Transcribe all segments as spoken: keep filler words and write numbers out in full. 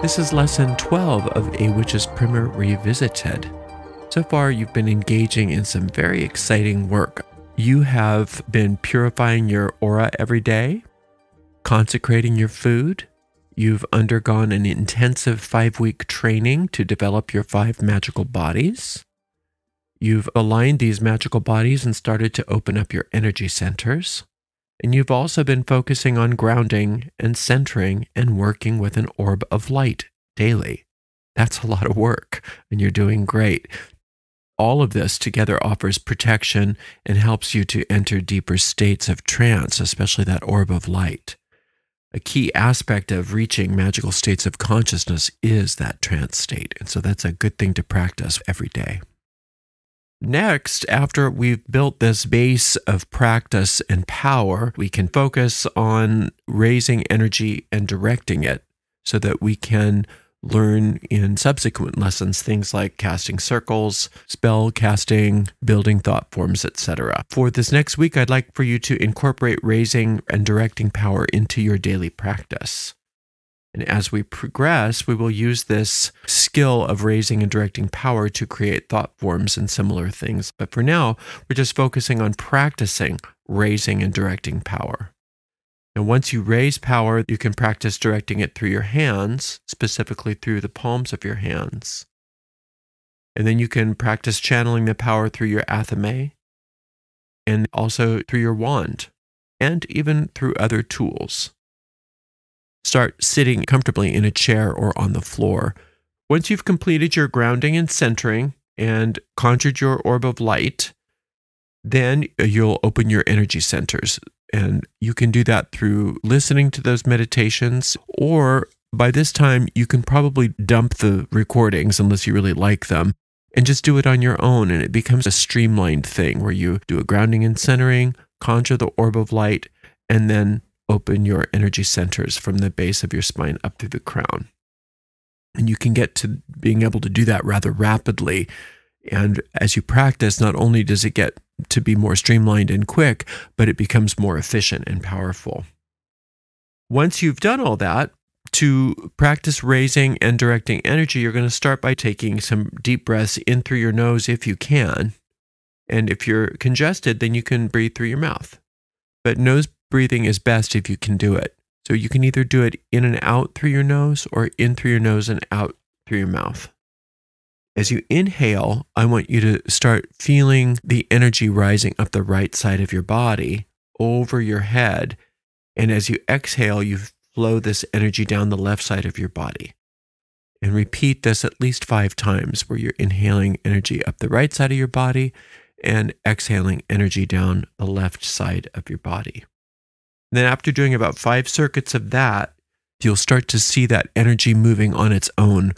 This is lesson twelve of A Witch's Primer Revisited. So far, you've been engaging in some very exciting work. You have been purifying your aura every day, consecrating your food. You've undergone an intensive five-week training to develop your five magical bodies. You've aligned these magical bodies and started to open up your energy centers. And you've also been focusing on grounding and centering and working with an orb of light daily. That's a lot of work, and you're doing great. All of this together offers protection and helps you to enter deeper states of trance, especially that orb of light. A key aspect of reaching magical states of consciousness is that trance state, and so that's a good thing to practice every day. Next, after we've built this base of practice and power, we can focus on raising energy and directing it so that we can learn in subsequent lessons things like casting circles, spell casting, building thought forms, et cetera. For this next week, I'd like for you to incorporate raising and directing power into your daily practice. And as we progress, we will use this skill of raising and directing power to create thought forms and similar things. But for now, we're just focusing on practicing raising and directing power. And once you raise power, you can practice directing it through your hands, specifically through the palms of your hands. And then you can practice channeling the power through your athame and also through your wand and even through other tools. Start sitting comfortably in a chair or on the floor. Once you've completed your grounding and centering and conjured your orb of light, then you'll open your energy centers. And you can do that through listening to those meditations, or by this time, you can probably dump the recordings unless you really like them and just do it on your own. And it becomes a streamlined thing where you do a grounding and centering, conjure the orb of light, and then open your energy centers from the base of your spine up through the crown. And you can get to being able to do that rather rapidly. And as you practice, not only does it get to be more streamlined and quick, but it becomes more efficient and powerful. Once you've done all that, to practice raising and directing energy, you're going to start by taking some deep breaths in through your nose if you can. And if you're congested, then you can breathe through your mouth. But nose breathing is best if you can do it. So you can either do it in and out through your nose or in through your nose and out through your mouth. As you inhale, I want you to start feeling the energy rising up the right side of your body over your head. And as you exhale, you flow this energy down the left side of your body. And repeat this at least five times where you're inhaling energy up the right side of your body and exhaling energy down the left side of your body. Then after doing about five circuits of that, you'll start to see that energy moving on its own,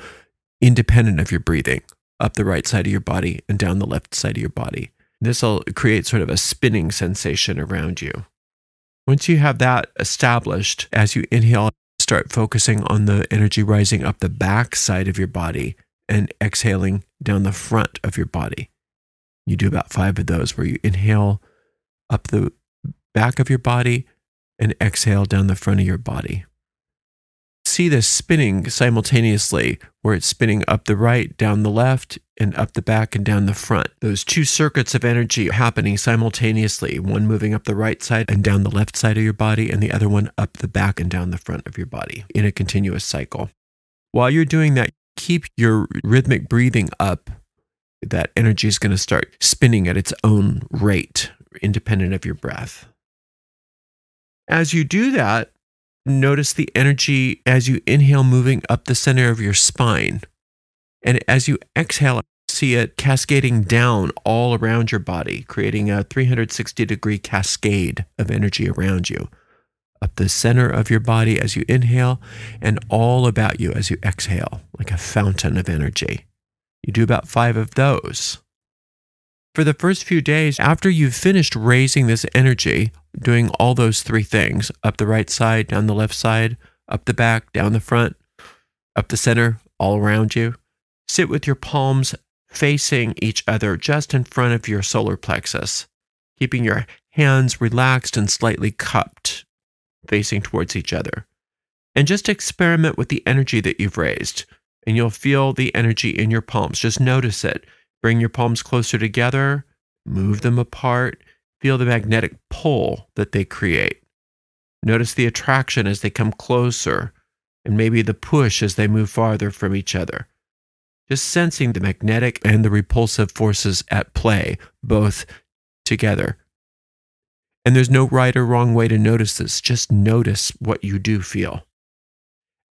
independent of your breathing, up the right side of your body and down the left side of your body. This will create sort of a spinning sensation around you. Once you have that established, as you inhale, start focusing on the energy rising up the back side of your body and exhaling down the front of your body. You do about five of those where you inhale up the back of your body and exhale down the front of your body. See this spinning simultaneously, where it's spinning up the right, down the left, and up the back and down the front. Those two circuits of energy happening simultaneously, one moving up the right side and down the left side of your body, and the other one up the back and down the front of your body in a continuous cycle. While you're doing that, keep your rhythmic breathing up. That energy is going to start spinning at its own rate, independent of your breath. As you do that, notice the energy as you inhale moving up the center of your spine. And as you exhale, see it cascading down all around your body, creating a three hundred sixty degree cascade of energy around you, up the center of your body as you inhale, and all about you as you exhale, like a fountain of energy. You do about five of those. For the first few days, after you've finished raising this energy, doing all those three things, up the right side, down the left side, up the back, down the front, up the center, all around you. Sit with your palms facing each other just in front of your solar plexus, keeping your hands relaxed and slightly cupped, facing towards each other. And just experiment with the energy that you've raised, and you'll feel the energy in your palms. Just notice it. Bring your palms closer together, move them apart, feel the magnetic pull that they create. Notice the attraction as they come closer, and maybe the push as they move farther from each other. Just sensing the magnetic and the repulsive forces at play, both together. And there's no right or wrong way to notice this. Just notice what you do feel.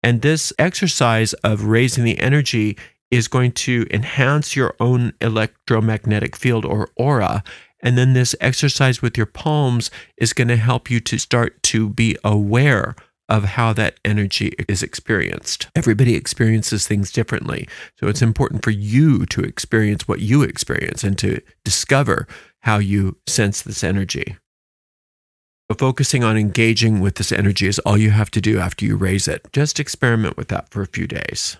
And this exercise of raising the energy is going to enhance your own electromagnetic field or aura. And then this exercise with your palms is going to help you to start to be aware of how that energy is experienced. Everybody experiences things differently. So it's important for you to experience what you experience and to discover how you sense this energy. But focusing on engaging with this energy is all you have to do after you raise it. Just experiment with that for a few days.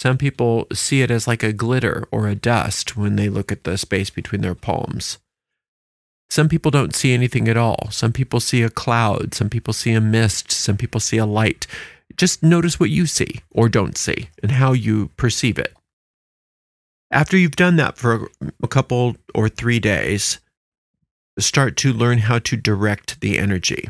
Some people see it as like a glitter or a dust when they look at the space between their palms. Some people don't see anything at all. Some people see a cloud. Some people see a mist. Some people see a light. Just notice what you see or don't see and how you perceive it. After you've done that for a couple or three days, start to learn how to direct the energy.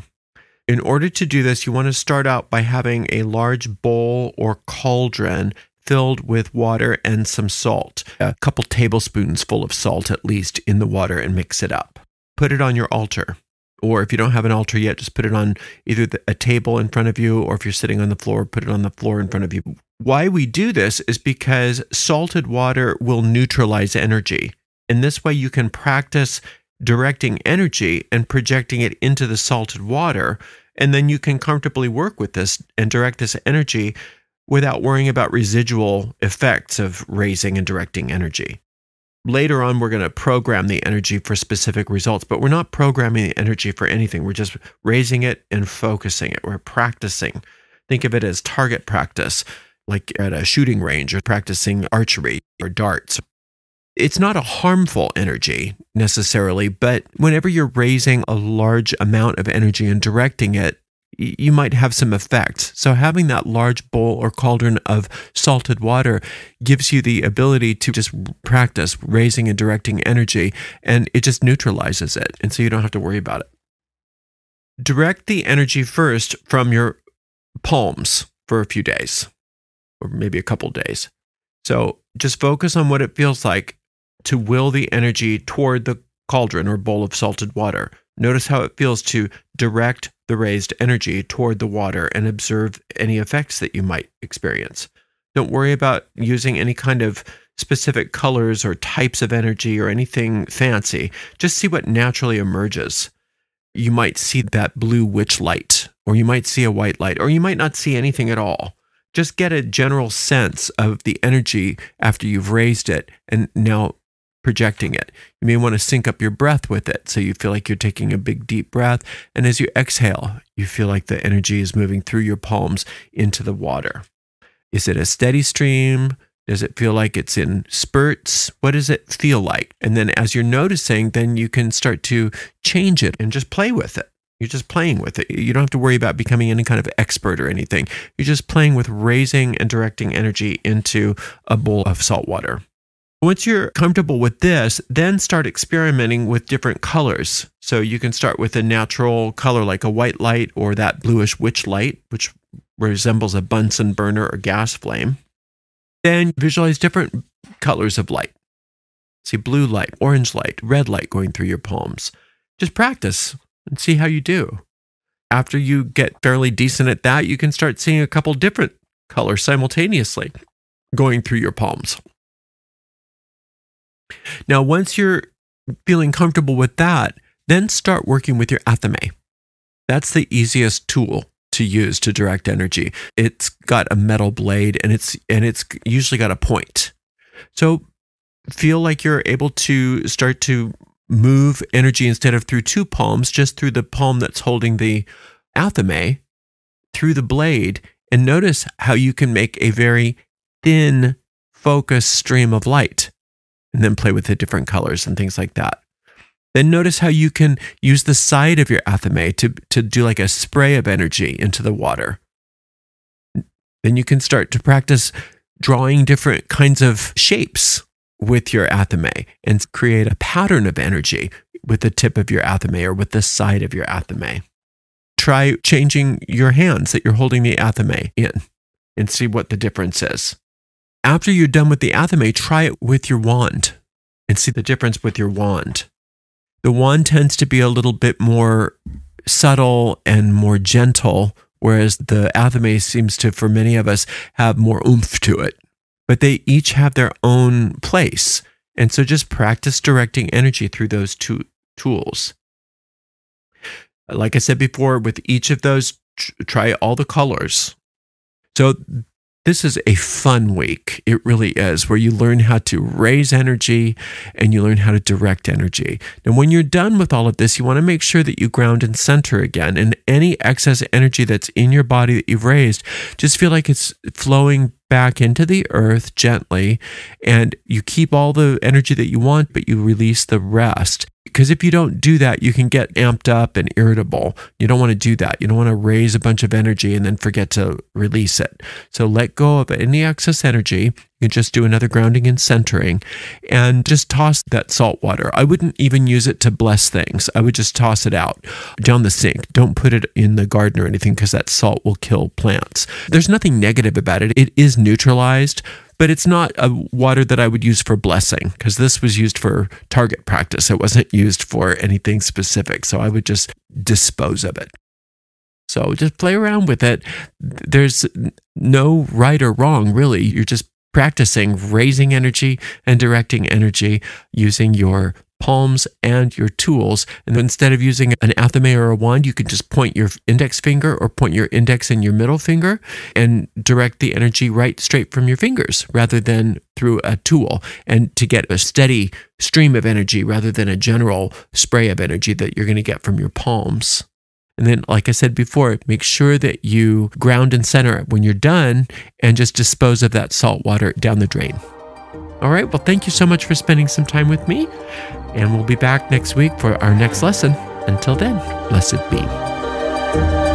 In order to do this, you want to start out by having a large bowl or cauldron filled with water and some salt, a couple tablespoons full of salt at least in the water, and mix it up. Put it on your altar, or if you don't have an altar yet, just put it on either a table in front of you, or if you're sitting on the floor, put it on the floor in front of you. Why we do this is because salted water will neutralize energy. In this way, you can practice directing energy and projecting it into the salted water, and then you can comfortably work with this and direct this energy without worrying about residual effects of raising and directing energy. Later on, we're going to program the energy for specific results, but we're not programming the energy for anything. We're just raising it and focusing it. We're practicing. Think of it as target practice, like at a shooting range or practicing archery or darts. It's not a harmful energy necessarily, but whenever you're raising a large amount of energy and directing it, you might have some effects. So having that large bowl or cauldron of salted water gives you the ability to just practice raising and directing energy, and it just neutralizes it, and so you don't have to worry about it. Direct the energy first from your palms for a few days, or maybe a couple days. So just focus on what it feels like to will the energy toward the cauldron or bowl of salted water. Notice how it feels to direct the raised energy toward the water and observe any effects that you might experience. Don't worry about using any kind of specific colors or types of energy or anything fancy. Just see what naturally emerges. You might see that blue witch light, or you might see a white light, or you might not see anything at all. Just get a general sense of the energy after you've raised it and now projecting it. You may want to sync up your breath with it so you feel like you're taking a big deep breath. And as you exhale, you feel like the energy is moving through your palms into the water. Is it a steady stream? Does it feel like it's in spurts? What does it feel like? And then as you're noticing, then you can start to change it and just play with it. You're just playing with it. You don't have to worry about becoming any kind of expert or anything. You're just playing with raising and directing energy into a bowl of salt water. Once you're comfortable with this, then start experimenting with different colors. So you can start with a natural color like a white light or that bluish witch light, which resembles a Bunsen burner or gas flame. Then visualize different colors of light. See blue light, orange light, red light going through your palms. Just practice and see how you do. After you get fairly decent at that, you can start seeing a couple different colors simultaneously going through your palms. Now, once you're feeling comfortable with that, then start working with your athame. That's the easiest tool to use to direct energy. It's got a metal blade, and it's, and it's usually got a point. So feel like you're able to start to move energy instead of through two palms, just through the palm that's holding the athame, through the blade, and notice how you can make a very thin focused stream of light and then play with the different colors and things like that. Then notice how you can use the side of your athame to, to do like a spray of energy into the water. Then you can start to practice drawing different kinds of shapes with your athame and create a pattern of energy with the tip of your athame or with the side of your athame. Try changing your hands that you're holding the athame in and see what the difference is. After you're done with the athame, try it with your wand and see the difference with your wand. The wand tends to be a little bit more subtle and more gentle, whereas the athame seems to, for many of us, have more oomph to it. But they each have their own place. And so just practice directing energy through those two tools. Like I said before, with each of those, try all the colors. So this is a fun week. It really is, where you learn how to raise energy and you learn how to direct energy. And when you're done with all of this, you want to make sure that you ground and center again. And any excess energy that's in your body that you've raised, just feel like it's flowing back into the earth gently. And you keep all the energy that you want, but you release the rest. Because if you don't do that, you can get amped up and irritable. You don't want to do that. You don't want to raise a bunch of energy and then forget to release it. So let go of any excess energy. You just do another grounding and centering and just toss that salt water. I wouldn't even use it to bless things. I would just toss it out down the sink. Don't put it in the garden or anything, because that salt will kill plants. There's nothing negative about it. It is neutralized, but it's not a water that I would use for blessing, because this was used for target practice. It wasn't used for anything specific. So I would just dispose of it. So just play around with it. There's no right or wrong, really. You're just practicing raising energy and directing energy using your palms and your tools. And instead of using an athame or a wand, you can just point your index finger or point your index and your middle finger and direct the energy right straight from your fingers rather than through a tool, and to get a steady stream of energy rather than a general spray of energy that you're going to get from your palms. And then, like I said before, make sure that you ground and center it when you're done and just dispose of that salt water down the drain. All right, well, thank you so much for spending some time with me. And we'll be back next week for our next lesson. Until then, blessed be.